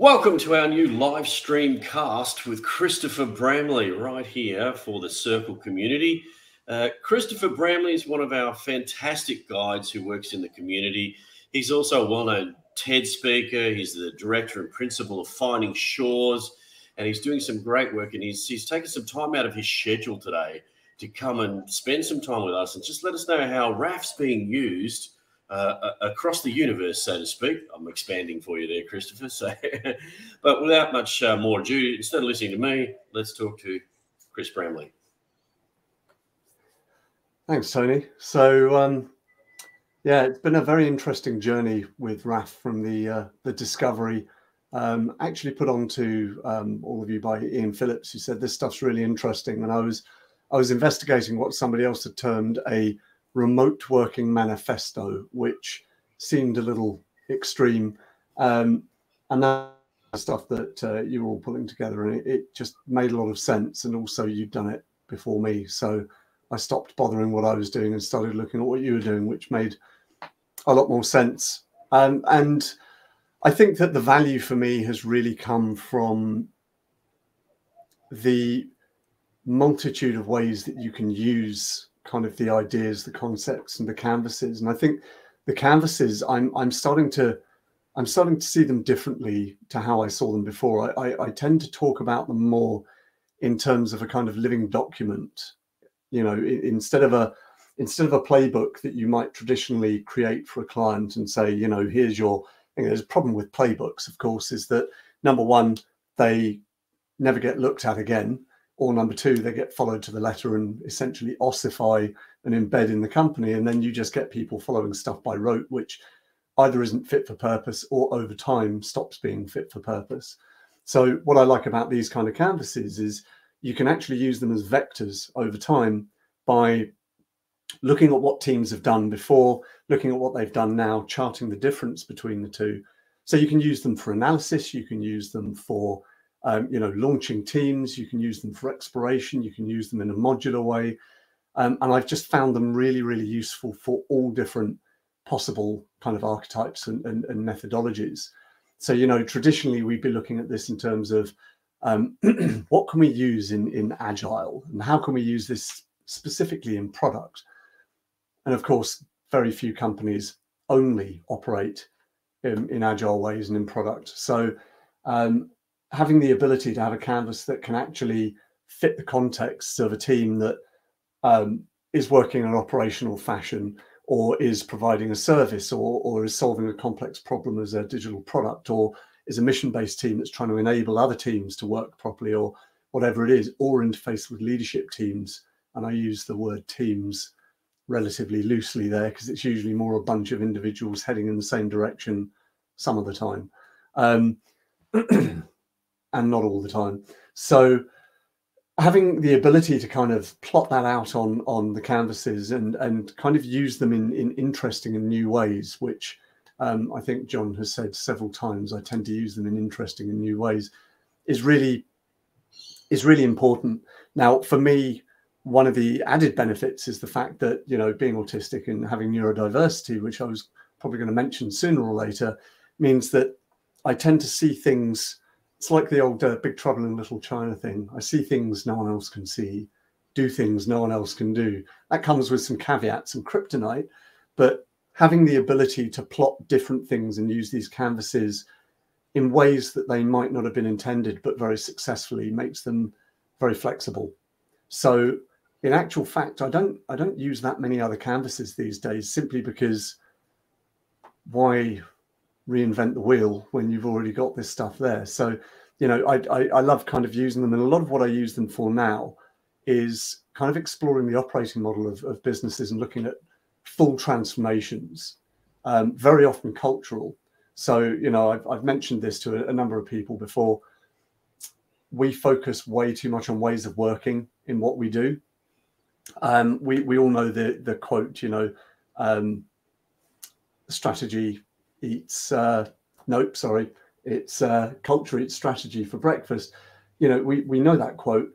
Welcome to our new live stream cast with Christopher Bramley right here for the Circle community. Christopher Bramley is one of our fantastic guides who works in the community. He's also a well-known TED speaker. He's the director and principal of Finding Shores, and he's doing some great work. And he's taken some time out of his schedule today to come and spend some time with us and just let us know how RAF's being used across the universe, so to speak. I'm expanding for you there, Christopher. So, but without much more ado, instead of listening to me, let's talk to Chris Bramley. Thanks, Tony. So, yeah, it's been a very interesting journey with RAF from the discovery, actually put on to all of you by Ian Phillips, who said this stuff's really interesting. And I was investigating what somebody else had termed a remote working manifesto, which seemed a little extreme, and that stuff that you were all pulling together, and it just made a lot of sense. And also, you'd done it before me, so I stopped bothering what I was doing and started looking at what you were doing, which made a lot more sense. And I think that the value for me has really come from the multitude of ways that you can use kind of the ideas, the concepts, and the canvases. And I think the canvases, I'm starting to see them differently to how I saw them before. I tend to talk about them more in terms of a kind of living document, you know, instead of a playbook that you might traditionally create for a client and say, you know, here's your. I think there's a problem with playbooks, of course, is that number one, they never get looked at again. Or number two, they get followed to the letter and essentially ossify and embed in the company. And then you just get people following stuff by rote, which either isn't fit for purpose or over time stops being fit for purpose. So what I like about these kind of canvases is you can actually use them as vectors over time by looking at what teams have done before, looking at what they've done now, charting the difference between the two. So you can use them for analysis, you can use them for you know, launching teams, you can use them for exploration, you can use them in a modular way. And I've just found them really, really useful for all different possible kind of archetypes and methodologies. So, you know, traditionally we'd be looking at this in terms of what can we use in Agile and how can we use this specifically in product? And of course, very few companies only operate in Agile ways and in product. So, having the ability to have a canvas that can actually fit the context of a team that is working in an operational fashion or is providing a service or is solving a complex problem as a digital product or is a mission-based team that's trying to enable other teams to work properly or whatever it is, or interface with leadership teams. And I use the word teams relatively loosely there because it's usually more a bunch of individuals heading in the same direction some of the time. And not all the time. So having the ability to kind of plot that out on the canvases and kind of use them in interesting and new ways, which I think John has said several times, I tend to use them in interesting and new ways, is really important. Now, for me, one of the added benefits is the fact that, you know, being autistic and having neurodiversity, which I was probably going to mention sooner or later, means that I tend to see things. It's like the old Big Trouble in Little China thing. I see things no one else can see, do things no one else can do. That comes with some caveats and kryptonite, but having the ability to plot different things and use these canvases in ways that they might not have been intended, but very successfully makes them very flexible. So in actual fact, I don't use that many other canvases these days simply because why reinvent the wheel when you've already got this stuff there. So, you know, I love kind of using them. And a lot of what I use them for now is kind of exploring the operating model of businesses and looking at full transformations, very often cultural. So, you know, I've mentioned this to a number of people before. We focus way too much on ways of working in what we do. We all know the quote, you know, strategy, culture eats strategy for breakfast. You know, we know that quote,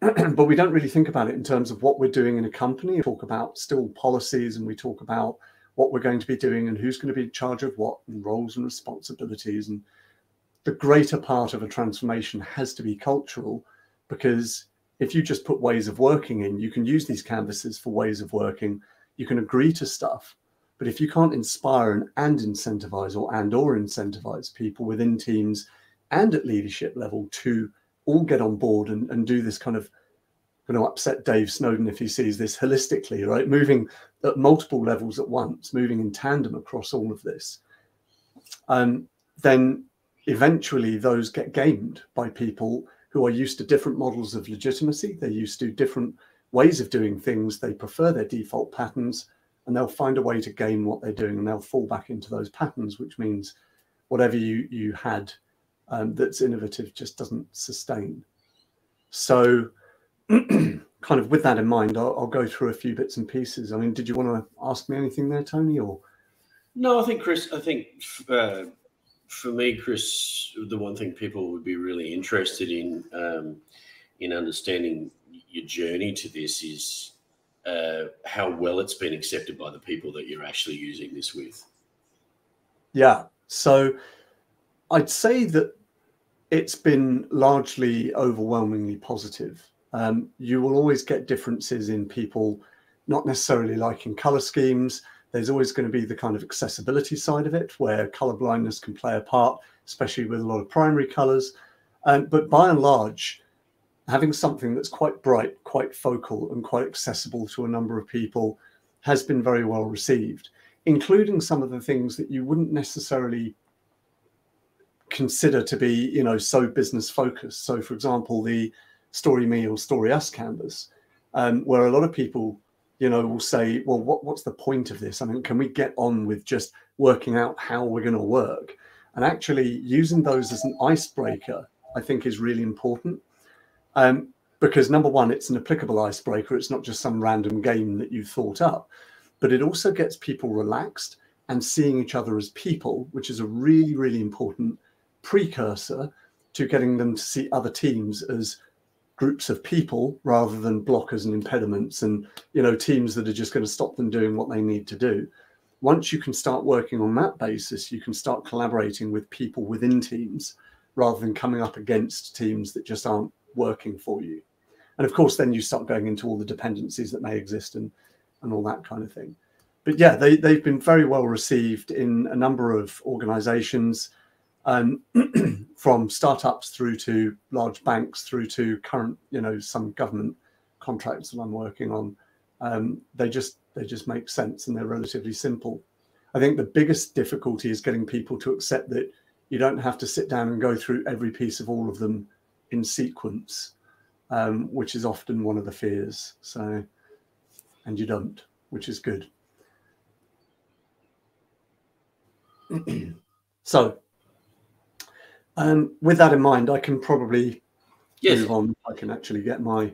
but we don't really think about it in terms of what we're doing in a company. We talk about still policies and we talk about what we're going to be doing and who's going to be in charge of what and roles and responsibilities. And the greater part of a transformation has to be cultural, because if you just put ways of working in, you can use these canvases for ways of working, you can agree to stuff, but if you can't inspire and incentivize or incentivize people within teams and at leadership level to all get on board and do this kind of, I'm going to upset Dave Snowden if he sees this, holistically, right? Moving at multiple levels at once, moving in tandem across all of this, then eventually those get gamed by people who are used to different models of legitimacy. They're used to different ways of doing things. They prefer their default patterns, and they'll find a way to game what they're doing, and they'll fall back into those patterns, which means whatever you had that's innovative just doesn't sustain. So kind of with that in mind, I'll go through a few bits and pieces. I mean, did you want to ask me anything there, Tony? Or no, I think for me, Chris, the one thing people would be really interested in understanding your journey to this is how well it's been accepted by the people that you're actually using this with. Yeah, so I'd say that it's been largely overwhelmingly positive. You will always get differences in people not necessarily liking color schemes. There's always going to be the kind of accessibility side of it where color blindness can play a part, especially with a lot of primary colors. But by and large, having something that's quite bright, quite focal and quite accessible to a number of people has been very well received, including some of the things that you wouldn't necessarily consider to be, you know, so business focused. So, for example, the Story Me or Story Us canvas, where a lot of people, you know, will say, well, what's the point of this? I mean, can we get on with just working out how we're going to work? And actually using those as an icebreaker, I think, is really important. Because number one, it's an applicable icebreaker. It's not just some random game that you've thought up, but it also gets people relaxed and seeing each other as people, which is a really, really important precursor to getting them to see other teams as groups of people rather than blockers and impediments and, you know, teams that are just going to stop them doing what they need to do. Once you can start working on that basis, you can start collaborating with people within teams rather than coming up against teams that just aren't working for you. And of course, then you start going into all the dependencies that may exist and all that kind of thing. But yeah, they've been very well received in a number of organizations, from startups through to large banks through to current, you know, some government contracts that I'm working on. They just make sense and they're relatively simple. I think the biggest difficulty is getting people to accept that you don't have to sit down and go through every piece of all of them in sequence, which is often one of the fears. So, and you don't, which is good. So, with that in mind, I can probably move on. I can actually get my...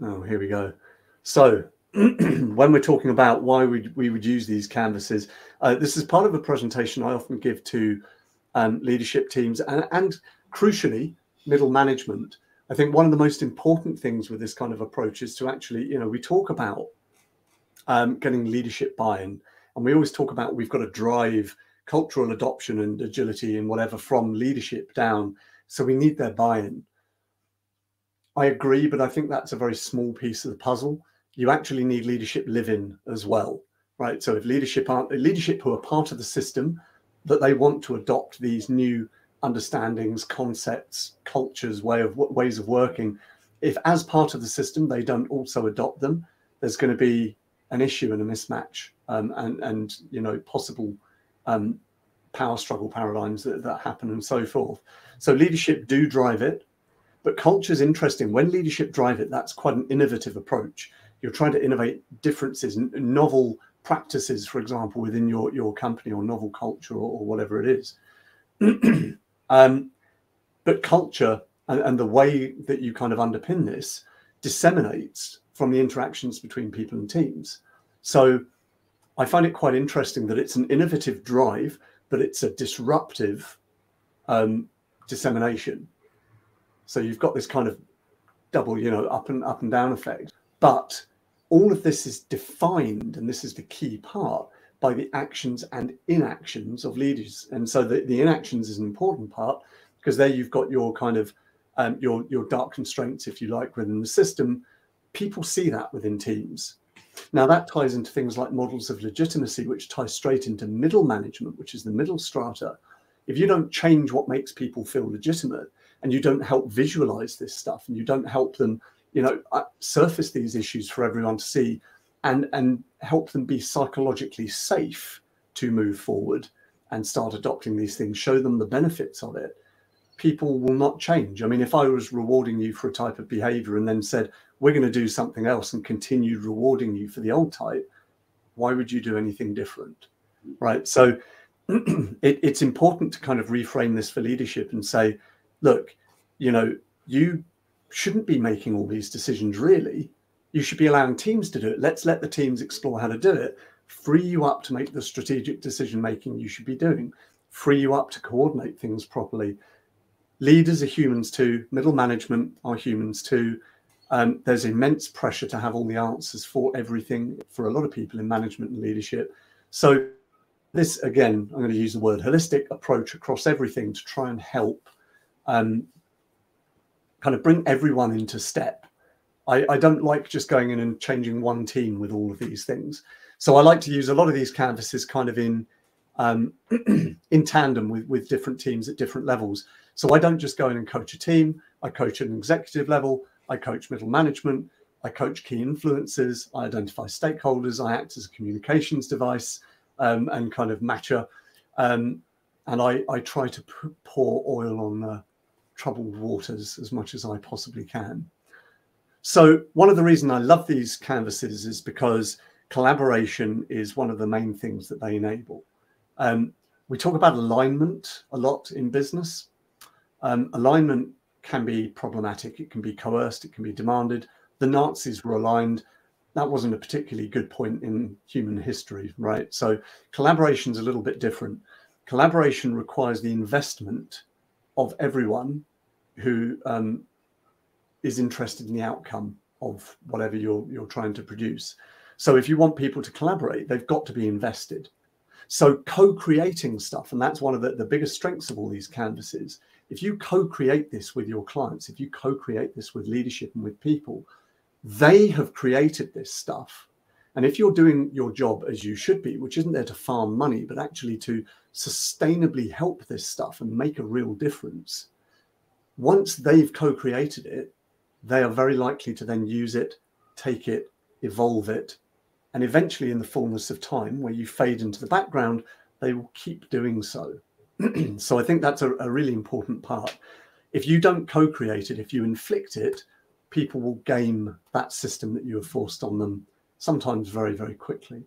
Oh, here we go. So when we're talking about why we would use these canvases, this is part of a presentation I often give to leadership teams and crucially, middle management. I think one of the most important things with this kind of approach is to actually, you know, we talk about getting leadership buy-in, and we always talk about we've got to drive cultural adoption and agility and whatever from leadership down. So we need their buy-in. I agree, but I think that's a very small piece of the puzzle. You actually need leadership live-in as well, right? So if leadership who are part of the system, that they want to adopt these new understandings, concepts, cultures, ways of working, if as part of the system, they don't also adopt them, there's going to be an issue and a mismatch and you know, possible power struggle paradigms that happen and so forth. So leadership do drive it, but culture's interesting. When leadership drive it, that's quite an innovative approach. You're trying to innovate differences, novel practices, for example, within your company or novel culture or whatever it is. But culture and the way that you kind of underpin this disseminates from the interactions between people and teams. So I find it quite interesting that it's an innovative drive, but it's a disruptive dissemination. So you've got this kind of double, you know, up and down effect. But all of this is defined, and this is the key part, by the actions and inactions of leaders. And so the inactions is an important part, because there you've got your kind of your dark constraints, if you like, within the system. People see that within teams. Now that ties into things like models of legitimacy, which ties straight into middle management, which is the middle strata. If you don't change what makes people feel legitimate, and you don't help visualize this stuff, and you don't help them, you know, surface these issues for everyone to see, and help them be psychologically safe to move forward and start adopting these things, show them the benefits of it, people will not change. I mean, if I was rewarding you for a type of behavior and then said, we're going to do something else and continue rewarding you for the old type, why would you do anything different? Right. So it's important to kind of reframe this for leadership and say, look, you know, you shouldn't be making all these decisions, really. You should be allowing teams to do it. Let's let the teams explore how to do it. Free you up to make the strategic decision making you should be doing. Free you up to coordinate things properly. Leaders are humans too. Middle management are humans too. There's immense pressure to have all the answers for everything for a lot of people in management and leadership. So this, again, I'm going to use the word holistic approach across everything to try and help kind of bring everyone into step. I don't like just going in and changing one team with all of these things. So I like to use a lot of these canvases kind of in in tandem with different teams at different levels. So I don't just go in and coach a team. I coach at an executive level. I coach middle management, I coach key influencers, I identify stakeholders, I act as a communications device and kind of matcher. And I try to pour oil on the troubled waters as much as I possibly can. So one of the reasons I love these canvases is because collaboration is one of the main things that they enable. We talk about alignment a lot in business. Alignment can be problematic. It can be coerced. It can be demanded. The Nazis were aligned. That wasn't a particularly good point in human history, right? So collaboration is a little bit different. Collaboration requires the investment of everyone who is interested in the outcome of whatever you're trying to produce. So if you want people to collaborate, they've got to be invested. So co-creating stuff, and that's one of the biggest strengths of all these canvases. If you co-create this with your clients, if you co-create this with leadership and with people, they have created this stuff. And if you're doing your job as you should be, which isn't there to farm money, but actually to sustainably help this stuff and make a real difference, once they've co-created it, they are very likely to then use it, take it, evolve it. And eventually in the fullness of time, where you fade into the background, they will keep doing so. So I think that's a really important part. If you don't co-create it, if you inflict it, people will game that system that you have forced on them, sometimes very, very quickly.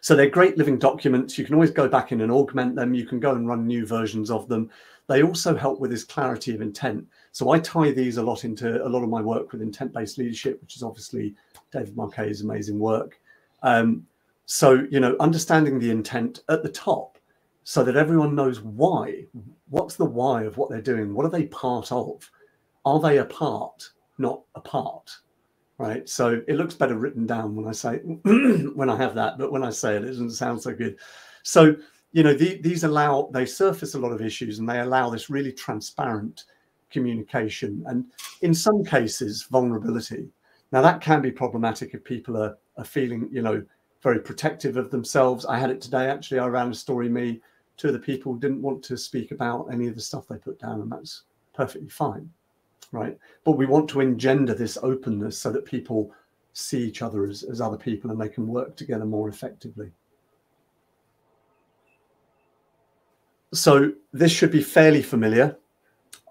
So they're great living documents. You can always go back in and augment them. You can go and run new versions of them. They also help with this clarity of intent. So I tie these a lot into a lot of my work with intent-based leadership, which is obviously David Marquet's amazing work. So, you know, understanding the intent at the top so that everyone knows why. What's the why of what they're doing? What are they part of? Are they a part, not apart? Right. So it looks better written down when I say when I have that, but when I say it, it doesn't sound so good. So, you know, these allow, they surface a lot of issues and they allow this really transparent communication and in some cases vulnerability. Now that can be problematic if people are feeling, you know, very protective of themselves. I had it today, actually. I ran a story, me, two of the people didn't want to speak about any of the stuff they put down, and that's perfectly fine. Right. But we want to engender this openness so that people see each other as other people and they can work together more effectively. So this should be fairly familiar.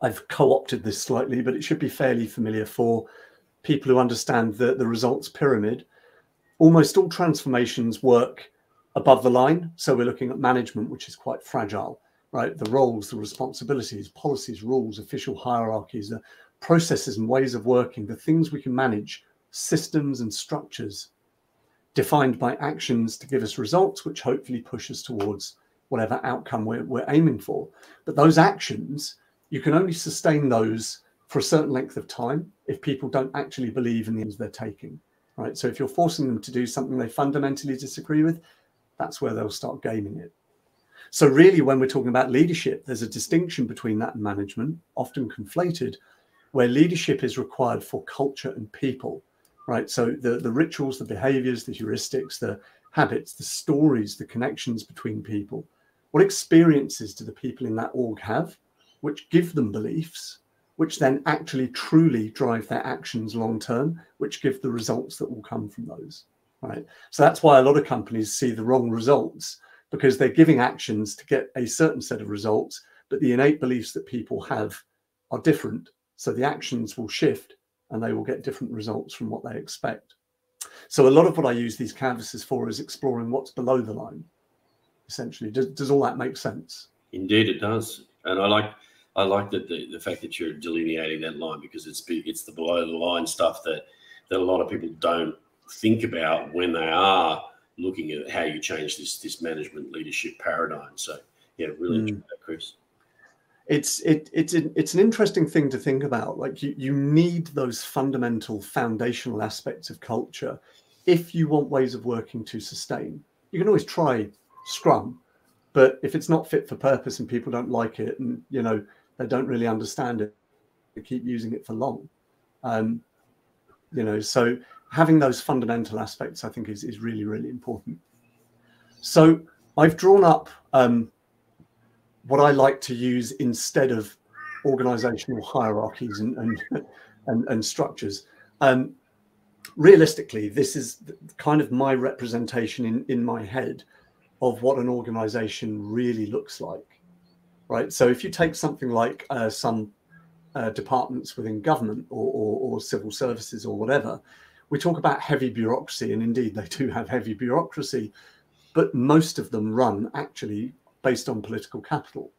I've co-opted this slightly, but it should be fairly familiar for people who understand the results pyramid. Almost all transformations work above the line. So we're looking at management, which is quite fragile. Right, the roles, the responsibilities, policies, rules, official hierarchies, the processes and ways of working, the things we can manage, systems and structures defined by actions to give us results, which hopefully push us towards whatever outcome we're aiming for. But those actions, you can only sustain those for a certain length of time if people don't actually believe in the things they're taking. Right, so if you're forcing them to do something they fundamentally disagree with, that's where they'll start gaming it. So really, when we're talking about leadership, there's a distinction between that and management, often conflated, where leadership is required for culture and people, right? So the rituals, the behaviors, the heuristics, the habits, the stories, the connections between people. What experiences do the people in that org have, which give them beliefs, which then actually truly drive their actions long term, which give the results that will come from those, right? So that's why a lot of companies see the wrong results, because they're giving actions to get a certain set of results, but the innate beliefs that people have are different. So the actions will shift and they will get different results from what they expect. So a lot of what I use these canvases for is exploring what's below the line, essentially. Does all that make sense? Indeed, it does. And I like that the fact that you're delineating that line, because it's the below the line stuff that a lot of people don't think about when they are looking at how you change this management leadership paradigm. So yeah, really enjoyed that, Chris. It's an interesting thing to think about. Like you need those fundamental foundational aspects of culture if you want ways of working to sustain. You can always try Scrum, but if it's not fit for purpose and people don't like it and, you know, they don't really understand it, they keep using it for long. You know, so having those fundamental aspects, I think, is really, really important. So I've drawn up what I like to use instead of organizational hierarchies and structures. Realistically, this is kind of my representation in my head of what an organization really looks like, right? So if you take something like some departments within government or civil services or whatever, we talk about heavy bureaucracy, and indeed they do have heavy bureaucracy, but most of them run actually based on political capital,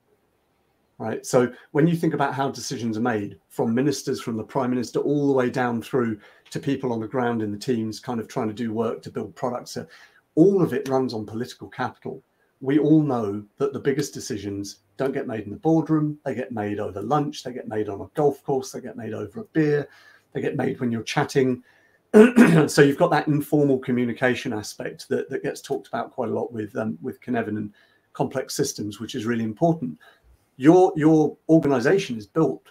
right? So when you think about how decisions are made, from ministers, from the prime minister, all the way down through to people on the ground in the teams kind of trying to do work to build products, so all of it runs on political capital. We all know that the biggest decisions don't get made in the boardroom. They get made over lunch. They get made on a golf course. They get made over a beer. They get made when you're chatting. So you've got that informal communication aspect that gets talked about quite a lot with Cynefin and complex systems, which is really important. Your organization is built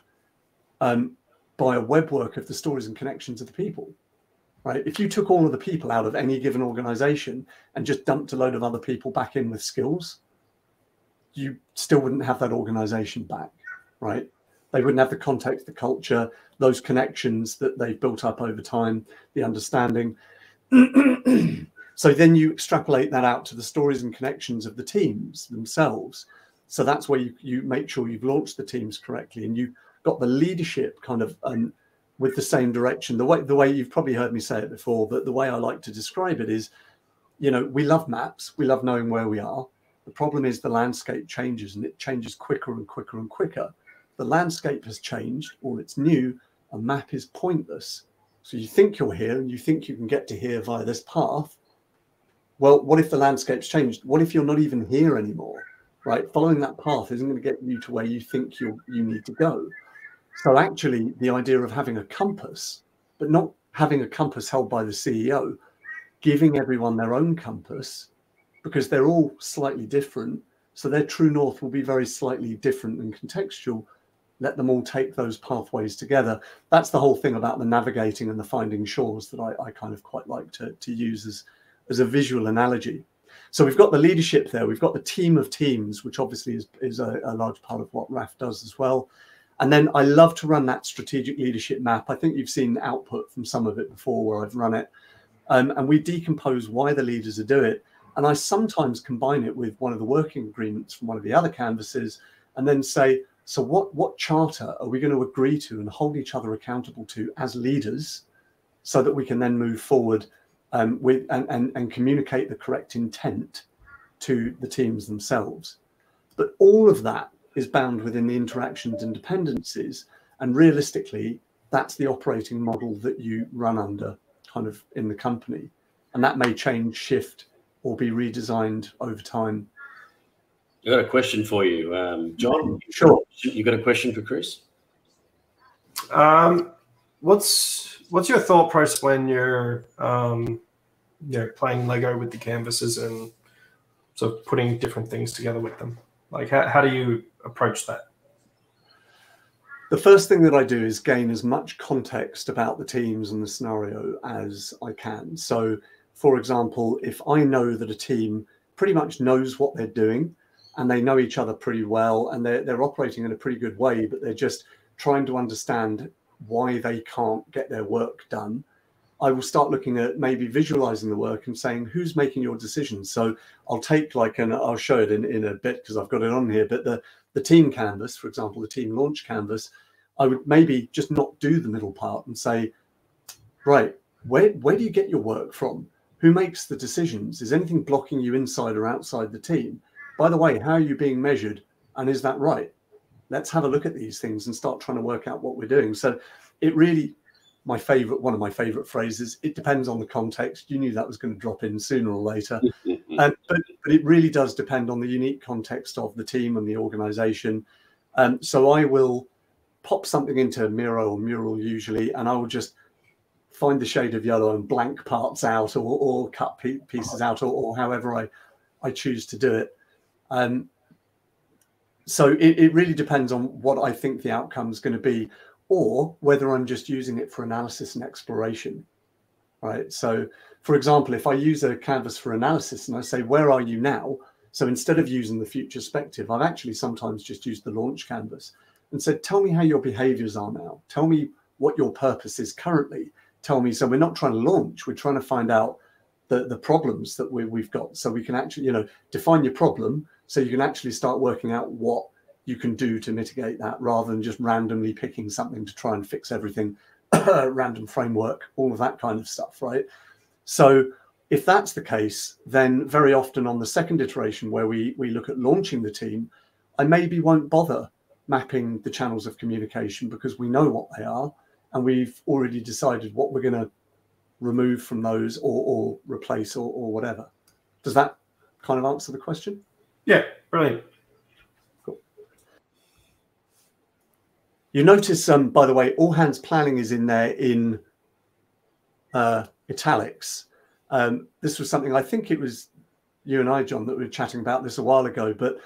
by a web work of the stories and connections of the people, right? If you took all of the people out of any given organization and just dumped a load of other people back in with skills, you still wouldn't have that organization back, right? They wouldn't have the context, the culture, those connections that they've built up over time, the understanding. So then you extrapolate that out to the stories and connections of the teams themselves. So that's where you make sure you've launched the teams correctly and you've got the leadership kind of with the same direction. The way you've probably heard me say it before, but the way I like to describe it is, you know, we love maps. We love knowing where we are. The problem is the landscape changes, and it changes quicker and quicker and quicker. The landscape has changed, or it's new. A map is pointless. So you think you're here and you think you can get to here via this path. Well, what if the landscape's changed? What if you're not even here anymore, right? Following that path isn't going to get you to where you think you need to go. So actually, the idea of having a compass, but not having a compass held by the CEO, giving everyone their own compass, because they're all slightly different. So their true north will be very slightly different and contextual. Let them all take those pathways together. That's the whole thing about the navigating and the finding shores that I kind of quite like to use as a visual analogy. So we've got the leadership there. We've got the team of teams, which obviously is a large part of what RAF does as well. And then I love to run that strategic leadership map. I think you've seen output from some of it before where I've run it. And we decompose why the leaders are doing it. And I sometimes combine it with one of the working agreements from one of the other canvases and then say, so what charter are we going to agree to and hold each other accountable to as leaders so that we can then move forward and communicate the correct intent to the teams themselves. But all of that is bound within the interactions and dependencies. And realistically, that's the operating model that you run under kind of in the company. And that may change, shift, or be redesigned over time. I've got a question for you, John. Sure. You got a question for Chris? What's your thought process when you're playing Lego with the canvases and So putting different things together with them. Like how do you approach that? The first thing that I do is gain as much context about the teams and the scenario as I can. So, for example, if I know that a team pretty much knows what they're doing and they know each other pretty well and they're operating in a pretty good way, but they're just trying to understand why they can't get their work done, I will start looking at maybe visualizing the work and saying, who's making your decisions? So I'll take like, and I'll show it in a bit because I've got it on here, but the team canvas, for example, the team launch canvas, I would maybe just not do the middle part and say, right, where do you get your work from? Who makes the decisions? Is anything blocking you inside or outside the team? By the way, how are you being measured? And is that right? Let's have a look at these things and start trying to work out what we're doing. So it really... one of my favorite phrases, it depends on the context. You knew that was going to drop in sooner or later. But it really does depend on the unique context of the team and the organization. So I will pop something into Miro or Mural usually, and I will just find the shade of yellow and blank parts out or cut pieces out or however I choose to do it. So it really depends on what I think the outcome is going to be, or whether I'm just using it for analysis and exploration, right? So, for example, if I use a canvas for analysis and I say, where are you now? So instead of using the future perspective, I've actually sometimes just used the launch canvas and said, tell me how your behaviors are now. Tell me what your purpose is currently. Tell me, so we're not trying to launch, we're trying to find out the problems that we've got. So we can actually, you know, define your problem so you can actually start working out what you can do to mitigate that, rather than just randomly picking something to try and fix everything, random framework, all of that kind of stuff, right? So if that's the case, then very often on the second iteration where we look at launching the team, I maybe won't bother mapping the channels of communication because we know what they are and we've already decided what we're going to remove from those or replace or whatever. Does that kind of answer the question? Yeah, brilliant. You notice, by the way, all hands planning is in there in italics. This was something, I think it was you and I, John, that we were chatting about this a while ago. But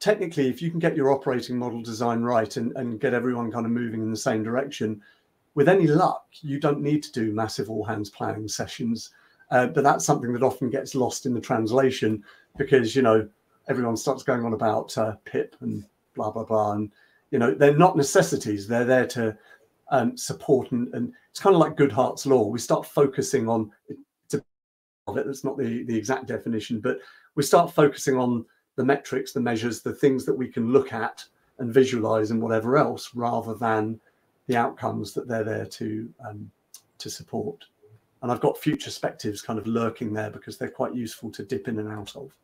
technically, if you can get your operating model design right and get everyone kind of moving in the same direction, with any luck, you don't need to do massive all hands planning sessions. But that's something that often gets lost in the translation because, you know, everyone starts going on about PIP and blah, blah, blah. And, you know, they're not necessities. They're there to support. And it's kind of like Goodhart's Law. We start focusing on, it's a of it, that's not the exact definition, but we start focusing on the metrics, the measures, the things that we can look at and visualize and whatever else, rather than the outcomes that they're there to support. And I've got future perspectives kind of lurking there because they're quite useful to dip in and out of.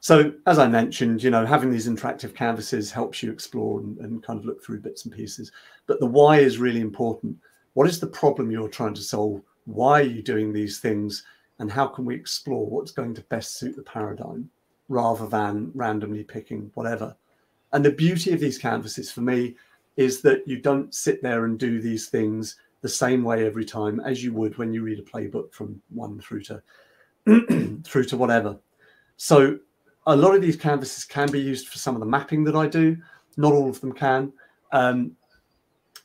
So, as I mentioned, you know, having these interactive canvases helps you explore and kind of look through bits and pieces. But the why is really important. What is the problem you're trying to solve? Why are you doing these things? And how can we explore what's going to best suit the paradigm rather than randomly picking whatever? And the beauty of these canvases for me is that you don't sit there and do these things the same way every time as you would when you read a playbook from one through to through to whatever. So, a lot of these canvases can be used for some of the mapping that I do. Not all of them can.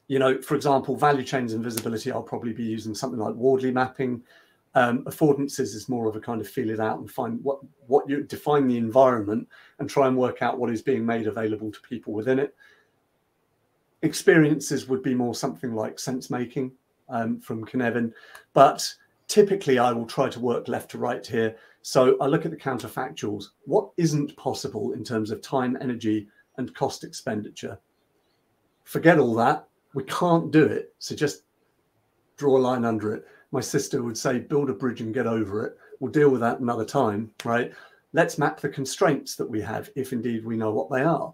You know, for example, value chains and visibility, I'll probably be using something like Wardley mapping. Affordances is more of a kind of feel it out and find what you define the environment and try and work out what is being made available to people within it. Experiences would be more something like sense making from Cynefin, but typically I will try to work left to right here. So I look at the counterfactuals. What isn't possible in terms of time, energy, and cost expenditure? Forget all that. We can't do it. So just draw a line under it. My sister would say, build a bridge and get over it. We'll deal with that another time, right? Let's map the constraints that we have, if indeed we know what they are.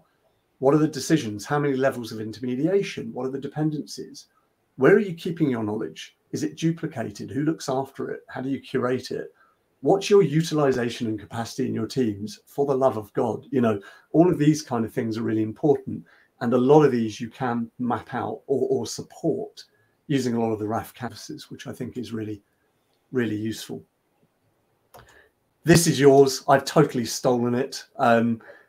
What are the decisions? How many levels of intermediation? What are the dependencies? Where are you keeping your knowledge? Is it duplicated? Who looks after it? How do you curate it? What's your utilization and capacity in your teams, for the love of God? You know, all of these kind of things are really important. And a lot of these you can map out or support using a lot of the RAF canvases, which I think is really, really useful. this is yours. I've totally stolen it. But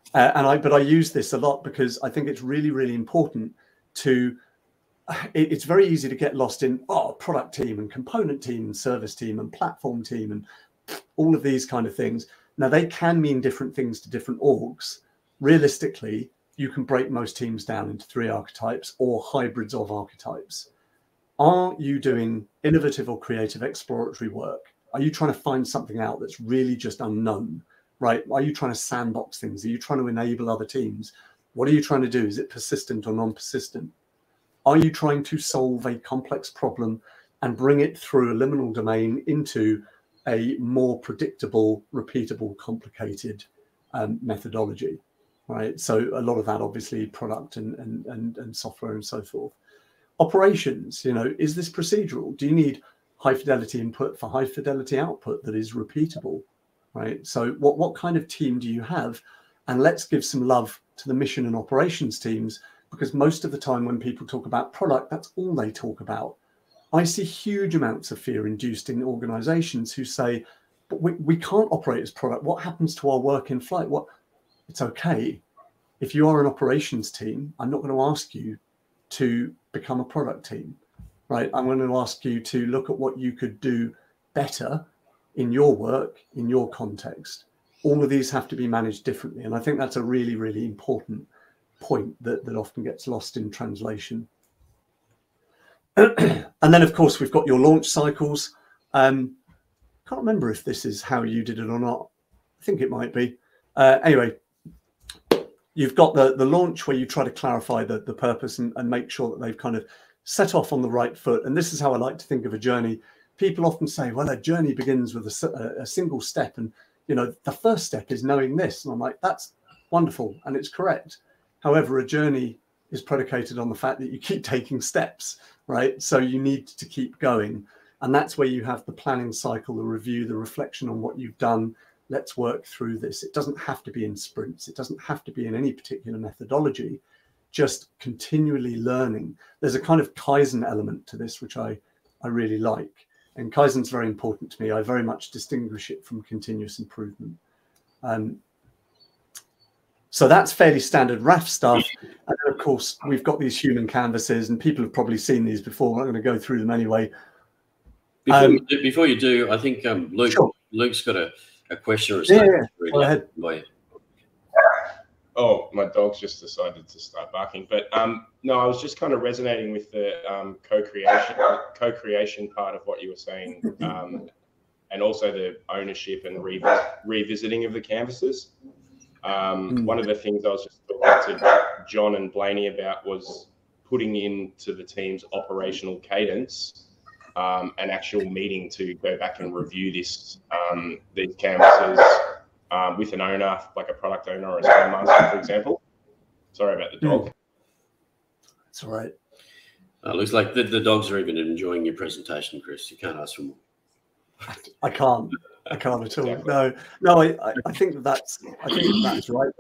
I use this a lot because I think it's really, really important to, it's very easy to get lost in, oh, product team and component team and service team and platform team and all of these kind of things. Now, they can mean different things to different orgs. Realistically, you can break most teams down into three archetypes or hybrids of archetypes. Are you doing innovative or creative exploratory work? Are you trying to find something out that's really just unknown, right? Are you trying to sandbox things? Are you trying to enable other teams? What are you trying to do? Is it persistent or non-persistent? Are you trying to solve a complex problem and bring it through a liminal domain into a more predictable, repeatable, complicated methodology, right? So a lot of that, obviously, product and software and so forth. Operations, you know, is this procedural? Do you need high fidelity input for high fidelity output that is repeatable, right? So what kind of team do you have? And let's give some love to the mission and operations teams, because most of the time when people talk about product, that's all they talk about. I see huge amounts of fear induced in organizations who say, but we can't operate as product. What happens to our work in flight? What? It's okay. If you are an operations team, I'm not going to ask you to become a product team. Right, I'm going to ask you to look at what you could do better in your work, in your context. All of these have to be managed differently. And I think that's a really, really important point that often gets lost in translation. And then, of course, we've got your launch cycles. Can't remember if this is how you did it or not. I think it might be. Anyway, you've got the launch where you try to clarify the purpose and make sure that they've kind of set off on the right foot. And this is how I like to think of a journey. People often say, well, a journey begins with a single step. And, you know, the first step is knowing this. And I'm like, that's wonderful. And it's correct. However, a journey is predicated on the fact that you keep taking steps, right? So you need to keep going. And that's where you have the planning cycle, the review, the reflection on what you've done. Let's work through this. It doesn't have to be in sprints. It doesn't have to be in any particular methodology. Just continually learning. There's a kind of Kaizen element to this, which I really like. And Kaizen's very important to me. I very much distinguish it from continuous improvement. So that's fairly standard RAF stuff. And then, of course, we've got these human canvases, and people have probably seen these before. I'm not going to go through them anyway. Before you do, I think Luke, sure. Luke's got a question or something. Yeah. Go ahead. Oh, my dog's just decided to start barking. But no, I was just kind of resonating with the co-creation part of what you were saying, and also the ownership and revisiting of the canvases. One of the things I was just talking to John and Blaney about was putting into the team's operational cadence an actual meeting to go back and review this these canvases. With an owner, like a product owner or a Scrum Master, for example. Sorry about the dog. It's all right. Looks like the dogs are even enjoying your presentation, Chris. You can't ask for more. I can't. I can't at all. Exactly. No. I think that's right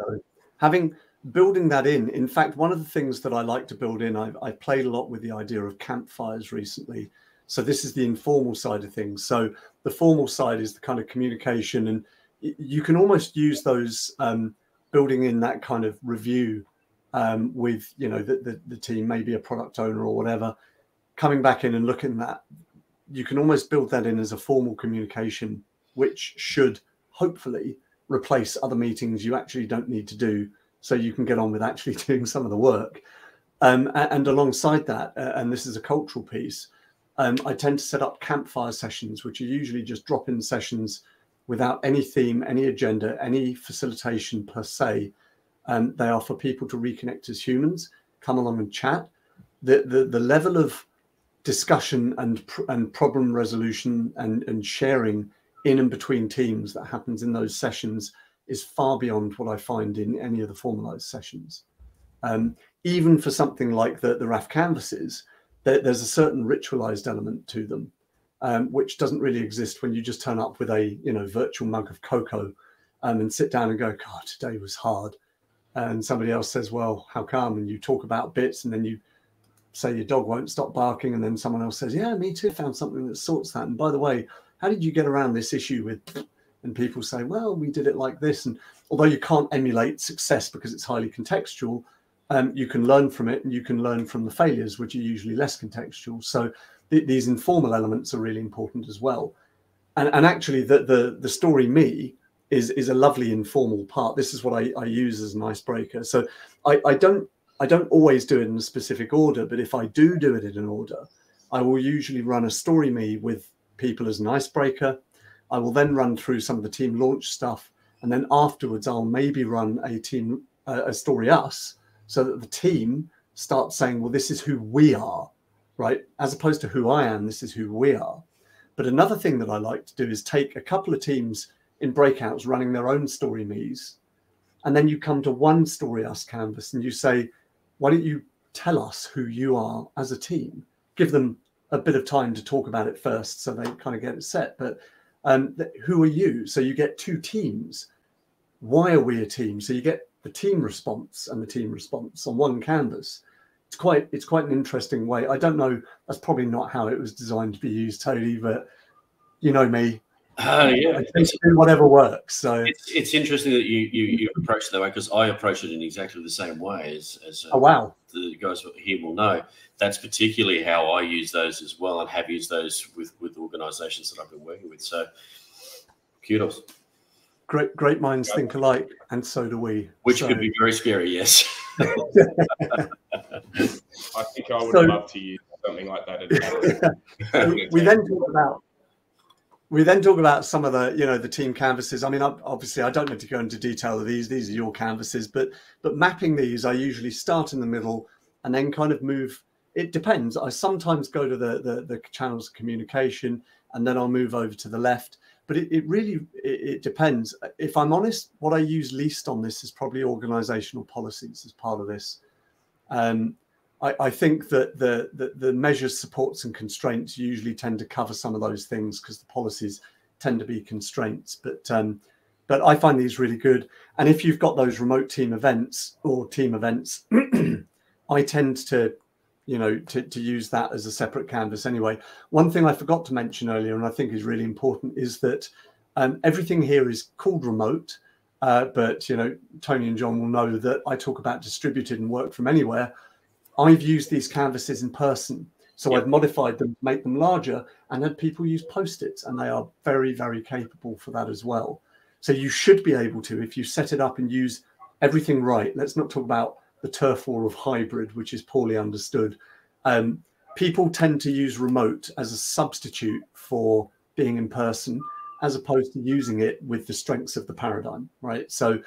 though. Building that in. In fact, one of the things that I like to build in, I've played a lot with the idea of campfires recently. So this is the informal side of things. So the formal side is the kind of communication and. You can almost use those building in that kind of review with, you know, the team, maybe a product owner or whatever, coming back in and looking at that. You can almost build that in as a formal communication, which should hopefully replace other meetings you actually don't need to do so you can get on with actually doing some of the work. And alongside that, and this is a cultural piece, I tend to set up campfire sessions, which are usually just drop-in sessions without any theme, any agenda, any facilitation per se. They are for people to reconnect as humans, come along and chat. The level of discussion and problem resolution and sharing in and between teams that happens in those sessions is far beyond what I find in any of the formalized sessions. Even for something like the RAF canvases, there's a certain ritualized element to them. Which doesn't really exist when you just turn up with a, you know, virtual mug of cocoa and sit down and go, God, today was hard. And somebody else says, well, how come? And you talk about bits and then you say your dog won't stop barking. And then someone else says, yeah, me too. Found something that sorts that. And by the way, how did you get around this issue with, and people say, well, we did it like this. And although you can't emulate success because it's highly contextual, you can learn from it, and you can learn from the failures, which are usually less contextual. So these informal elements are really important as well. And actually, the story me is a lovely informal part. This is what I use as an icebreaker. So I don't always do it in a specific order, but if I do it in an order, I will usually run a story me with people as an icebreaker. I will then run through some of the team launch stuff, and then afterwards I'll maybe run a story us, so that the team starts saying, well, this is who we are, right? As opposed to who I am, this is who we are. But another thing that I like to do is take a couple of teams in breakouts running their own story me's, and then you come to one story us canvas and you say, why don't you tell us who you are as a team? Give them a bit of time to talk about it first, so they kind of get it set. But who are you? So you get two teams. Why are we a team? So you get the team response and the team response on one canvas. It's quite an interesting way. I don't know. That's probably not how it was designed to be used, Tony. But you know me. Yeah. Whatever works. So it's interesting that you approach it that way, because I approach it in exactly the same way as oh, wow. The guys here will know. That's particularly how I use those as well, and have used those with organisations that I've been working with. So kudos. Great minds think alike, and so do we. Which could be very scary, yes. I think I would love to use something like that. We then talk about some of the, the team canvases. I mean, obviously, I don't need to go into detail of these. These are your canvases, but mapping these, I usually start in the middle and then kind of move. It depends. I sometimes go to the channels of communication, and then I'll move over to the left. But it really depends. If I'm honest, what I use least on this is probably organizational policies as part of this. I think that the measures, supports and constraints usually tend to cover some of those things, because the policies tend to be constraints. But I find these really good. And if you've got those remote team events or team events, I tend to, to use that as a separate canvas anyway. One thing I forgot to mention earlier, and I think is really important, is that everything here is called remote, but Tony and John will know that I talk about distributed and work from anywhere. I've used these canvases in person, so yep. I've modified them to make them larger and had people use Post-its, and they are very, very capable for that as well. So you should be able to, if you set it up and use everything right, let's not talk about the turf war of hybrid, which is poorly understood. People tend to use remote as a substitute for being in person, as opposed to using it with the strengths of the paradigm, right? So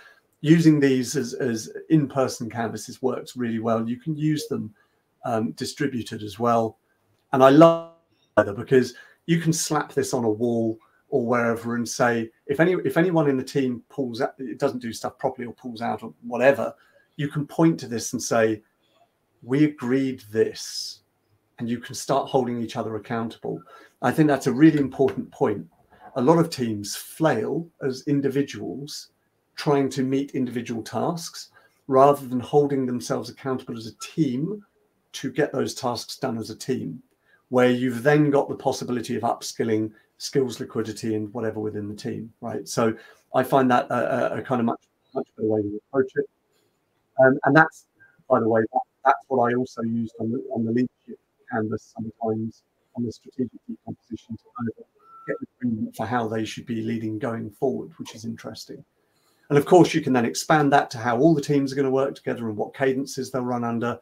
using these as in-person canvases works really well. You can use them distributed as well. And I love it, because you can slap this on a wall or wherever and say, if anyone in the team pulls out, it doesn't do stuff properly or pulls out or whatever, you can point to this and say, we agreed this, and you can start holding each other accountable. I think that's a really important point. A lot of teams flail as individuals trying to meet individual tasks, rather than holding themselves accountable as a team to get those tasks done as a team, where you've then got the possibility of upskilling, skills liquidity and whatever within the team, right? So I find that a kind of much better way to approach it. And that's, by the way, that's what I also used on the leadership canvas sometimes, on the strategic decomposition, to kind of get the agreement for how they should be leading going forward, which is interesting. And of course, you can then expand that to how all the teams are going to work together and what cadences they'll run under.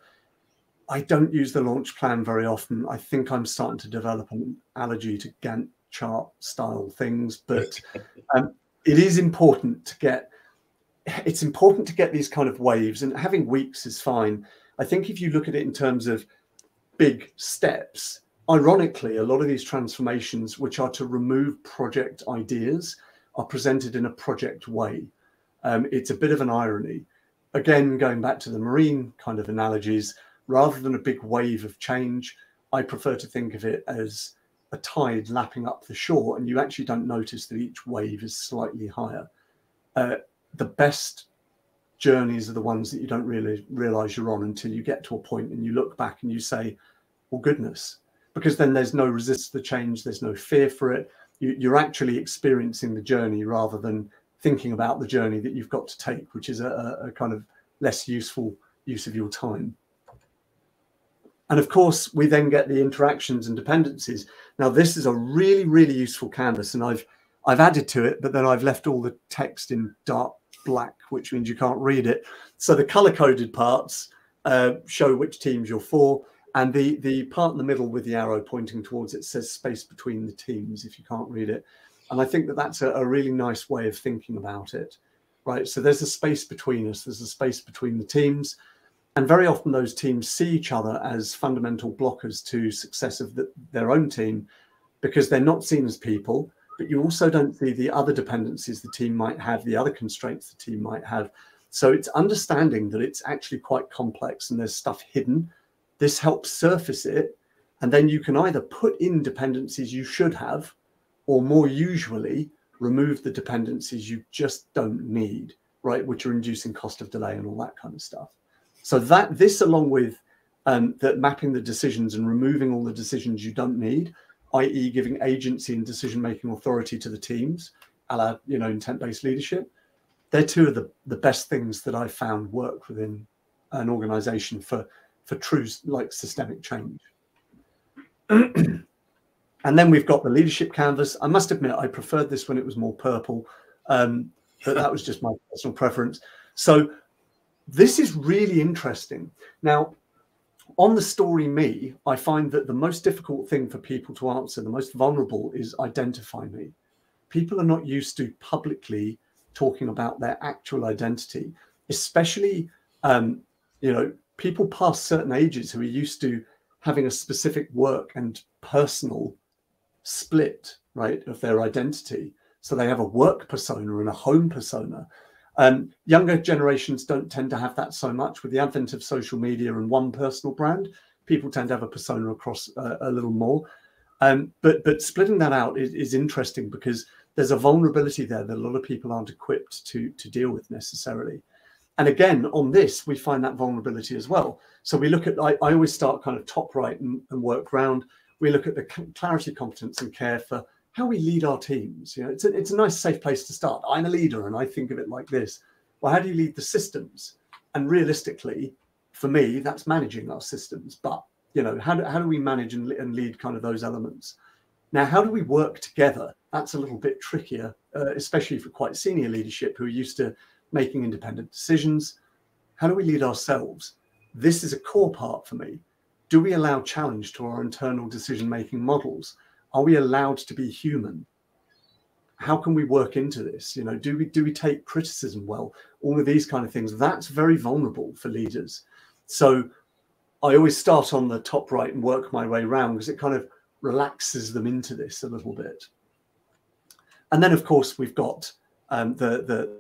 I don't use the launch plan very often. I think I'm starting to develop an allergy to Gantt chart style things, but it is important to get... It's important to get these kind of waves, and having weeks is fine. I think if you look at it in terms of big steps, ironically, a lot of these transformations, which are to remove project ideas, are presented in a project way. It's a bit of an irony. Again, going back to the marine kind of analogies, rather than a big wave of change, I prefer to think of it as a tide lapping up the shore, and you actually don't notice that each wave is slightly higher. The best journeys are the ones that you don't really realize you're on until you get to a point and you look back and you say, well, goodness, because then there's no resist to the change. There's no fear for it. you're actually experiencing the journey rather than thinking about the journey that you've got to take, which is a kind of less useful use of your time. And of course, we then get the interactions and dependencies. Now, this is a really, really useful canvas, and I've added to it, but then I've left all the text in dark black, which means you can't read it. So the color-coded parts show which teams you're for, and the part in the middle with the arrow pointing towards it says space between the teams if you can't read it. And I think that that's a really nice way of thinking about it, right? So there's a space between us, there's a space between the teams, and very often those teams see each other as fundamental blockers to success of their own team, because they're not seen as people, but you also don't see the other dependencies the team might have, the other constraints the team might have. So it's understanding that it's actually quite complex and there's stuff hidden. This helps surface it, and then you can either put in dependencies you should have, or more usually remove the dependencies you just don't need, right, which are inducing cost of delay and all that kind of stuff. So that this, along with that mapping the decisions and removing all the decisions you don't need, i.e. giving agency and decision-making authority to the teams, a la, you know, intent-based leadership, they're two of the best things that I've found work within an organization for true, like, systemic change. And then we've got the leadership canvas. I must admit, I preferred this when it was more purple, but that was just my personal preference. So this is really interesting. Now, on the story me, I find that the most difficult thing for people to answer, the most vulnerable, is identify me. People are not used to publicly talking about their actual identity, especially, you know, people past certain ages who are used to having a specific work and personal split, right, of their identity. So they have a work persona and a home persona. Younger generations don't tend to have that so much. With the advent of social media and one personal brand, people tend to have a persona across a little more. But splitting that out is interesting, because there's a vulnerability there that a lot of people aren't equipped to deal with necessarily. And again, on this, we find that vulnerability as well. So we look at, I always start kind of top right and work round. We look at the clarity, competence and care for how we lead our teams. You know, it's a nice safe place to start. I'm a leader and I think of it like this. Well, how do you lead the systems? And realistically, for me, that's managing our systems. But, you know, how do we manage and lead kind of those elements? Now, how do we work together? That's a little bit trickier, especially for quite senior leadership who are used to making independent decisions. How do we lead ourselves? This is a core part for me. Do we allow challenge to our internal decision-making models? Are we allowed to be human? How can we work into this? You know, do we take criticism well? All of these kind of things. That's very vulnerable for leaders. So I always start on the top right and work my way around, because it kind of relaxes them into this a little bit. And then, of course, we've got the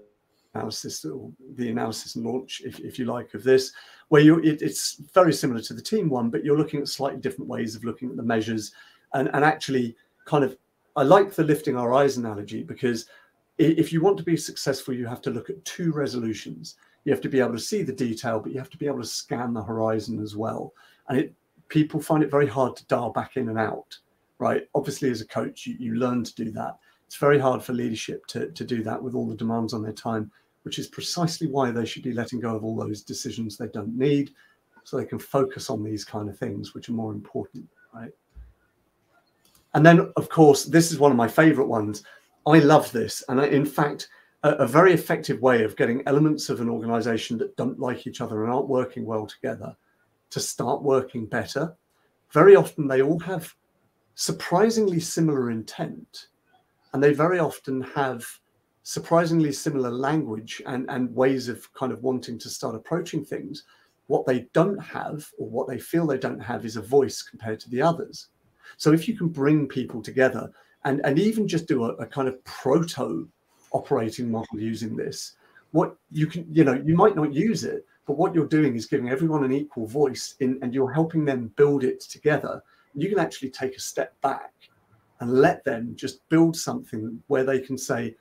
analysis and launch, if you like, of this, where it's very similar to the team one, but you're looking at slightly different ways of looking at the measures. And actually, kind of, I like the lifting our eyes analogy, because if you want to be successful, you have to look at two resolutions. You have to be able to see the detail, but you have to be able to scan the horizon as well. And people find it very hard to dial back in and out, right? Obviously, as a coach, you learn to do that. It's very hard for leadership to do that with all the demands on their time, which is precisely why they should be letting go of all those decisions they don't need, so they can focus on these kind of things, which are more important, right? And then, of course, this is one of my favorite ones. I love this. And in fact, a very effective way of getting elements of an organization that don't like each other and aren't working well together to start working better. Very often, they all have surprisingly similar intent, and they very often have surprisingly similar language and ways of kind of wanting to start approaching things. What they don't have, or what they feel they don't have, is a voice compared to the others. So if you can bring people together and even just do a kind of proto operating model using this, what you can, you know, you might not use it, but what you're doing is giving everyone an equal voice and you're helping them build it together. You can actually take a step back and let them just build something where they can say,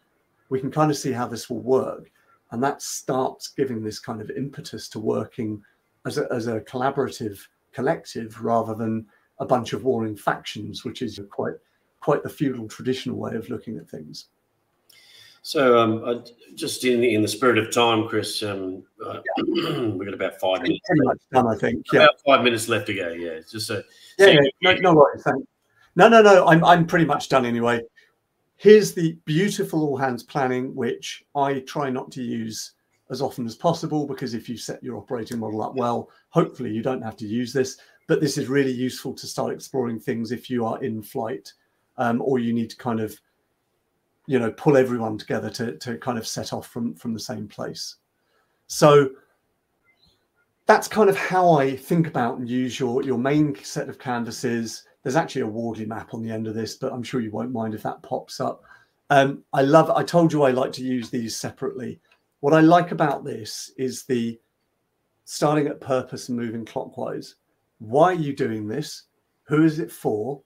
we can kind of see how this will work. And that starts giving this kind of impetus to working as a collaborative collective rather than a bunch of warring factions, which is quite quite the feudal traditional way of looking at things. So just in the spirit of time, Chris, we've got about 5 minutes. Pretty much done, I think. Yeah. About 5 minutes left to go. Yeah, it's just a no worries. Thanks. No. I'm pretty much done anyway. Here's the beautiful all hands planning, which I try not to use as often as possible, because if you set your operating model up well, hopefully you don't have to use this. But this is really useful to start exploring things if you are in flight, or you need to kind of, pull everyone together to kind of set off from the same place. So that's kind of how I think about and use your main set of canvases. There's actually a Wardley map on the end of this, but I'm sure you won't mind if that pops up. I told you I like to use these separately. What I like about this is the starting at purpose and moving clockwise. Why are you doing this? Who is it for?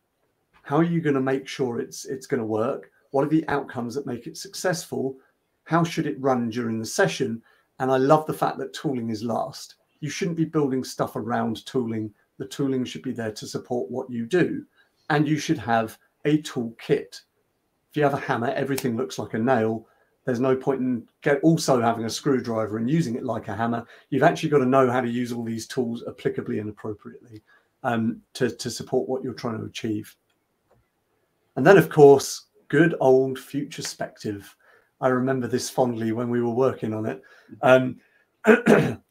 How are you going to make sure it's going to work? What are the outcomes that make it successful? How should it run during the session? And I love the fact that tooling is last. You shouldn't be building stuff around tooling. The tooling should be there to support what you do. And you should have a toolkit. If you have a hammer, everything looks like a nail. There's no point in also having a screwdriver and using it like a hammer. You've actually got to know how to use all these tools applicably and appropriately to support what you're trying to achieve. And then, of course, good old futurespective. I remember this fondly when we were working on it.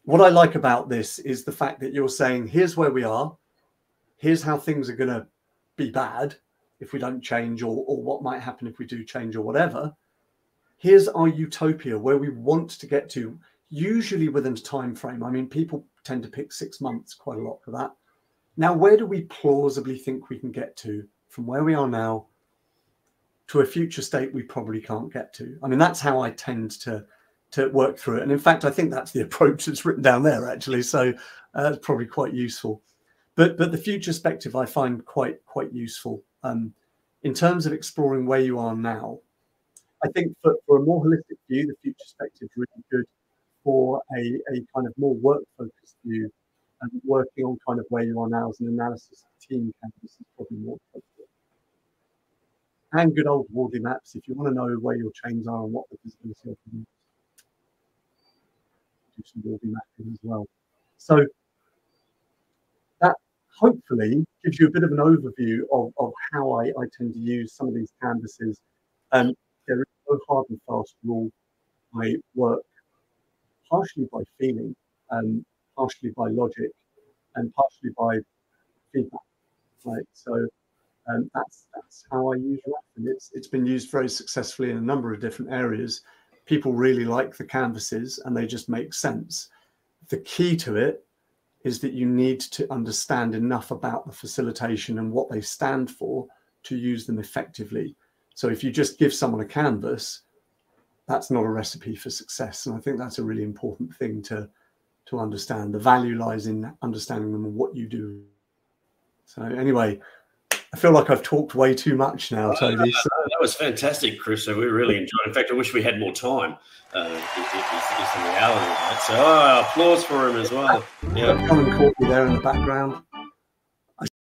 What I like about this is the fact that you're saying, here's where we are. Here's how things are going to be bad if we don't change, or what might happen if we do change or whatever. Here's our utopia, where we want to get to, usually within a time frame. I mean, people tend to pick 6 months quite a lot for that. Now, where do we plausibly think we can get to from where we are now to a future state we probably can't get to? I mean, that's how I tend to work through it. And in fact, I think that's the approach that's written down there, actually. So it's probably quite useful. But the futurespective I find quite useful in terms of exploring where you are now. I think for a more holistic view, the futurespective is really good for a kind of more work-focused view, and working on kind of where you are now as an analysis of the team canvas is probably more appropriate. And good old Wardley maps, if you want to know where your chains are and what the visibility of them is. Do some Wardley mapping as well. So that hopefully gives you a bit of an overview of how I tend to use some of these canvases. There is no hard and fast rule. I work partially by feeling, partially by logic, and partially by feedback. Right, so that's how I use RAF, and it's been used very successfully in a number of different areas. People really like the canvases, and they just make sense. The key to it is that you need to understand enough about the facilitation and what they stand for to use them effectively. So if you just give someone a canvas, that's not a recipe for success. And I think that's a really important thing to understand. The value lies in understanding them and what you do. So anyway, I feel like I've talked way too much now, Toby. That was fantastic, Chris. So we really enjoyed it. In fact, I wish we had more time. It's the reality of that. So applause for him as well. Yeah. Come and caught me there in the background.